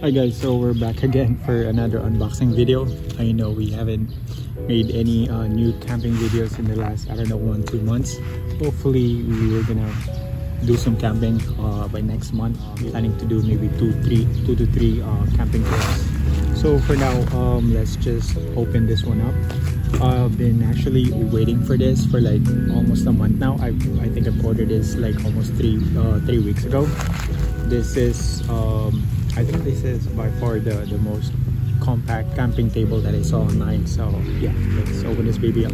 Hi guys, so we're back again for another unboxing video. I know we haven't made any new camping videos in the last, I don't know, 1-2 months. Hopefully we're gonna do some camping by next month. I'm planning to do maybe two to three camping trips. So for now, let's just open this one up. I've been actually waiting for this for like almost a month now. I think I've ordered this like almost three weeks ago. This is I think this is by far the most compact camping table that I saw online. So yeah, let's open this baby up.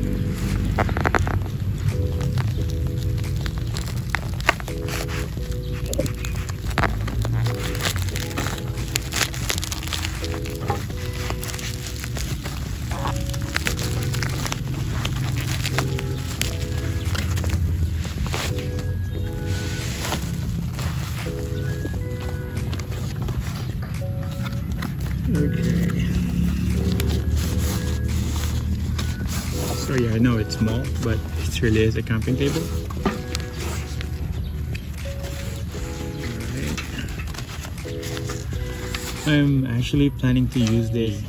So yeah, I know it's small, but it really is a camping table. Alright. I'm actually planning to use this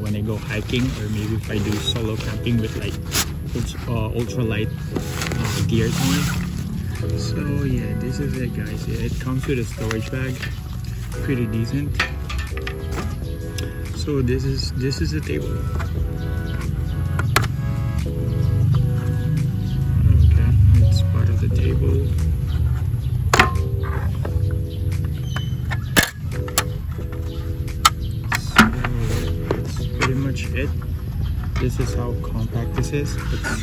when I go hiking, or maybe if I do solo camping with like ultralight gears on it. So yeah, this is it guys. It comes with a storage bag, pretty decent. So this is the table. Okay, it's part of the table. So that's pretty much it. This is how compact this is. Okay.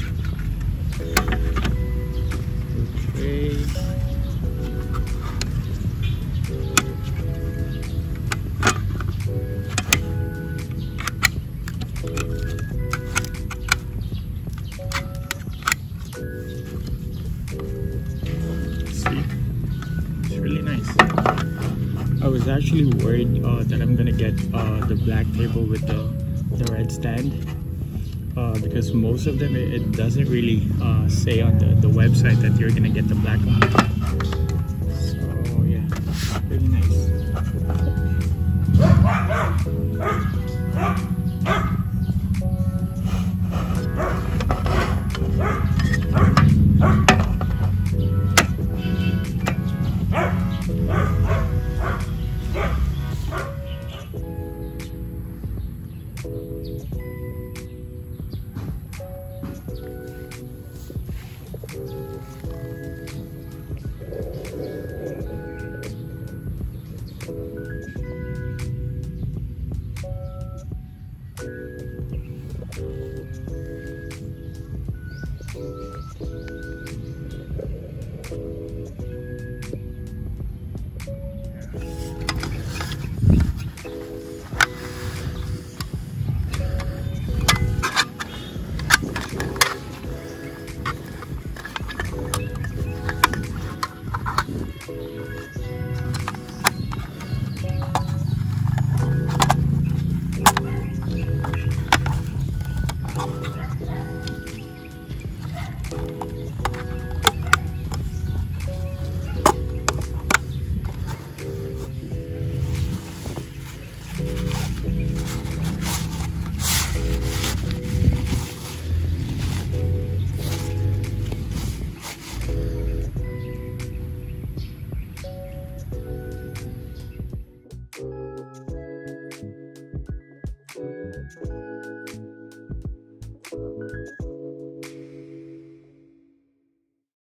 I was actually worried that I'm gonna get the black table with the red stand because most of them it doesn't really say on the website that you're gonna get the black one. So yeah, pretty nice.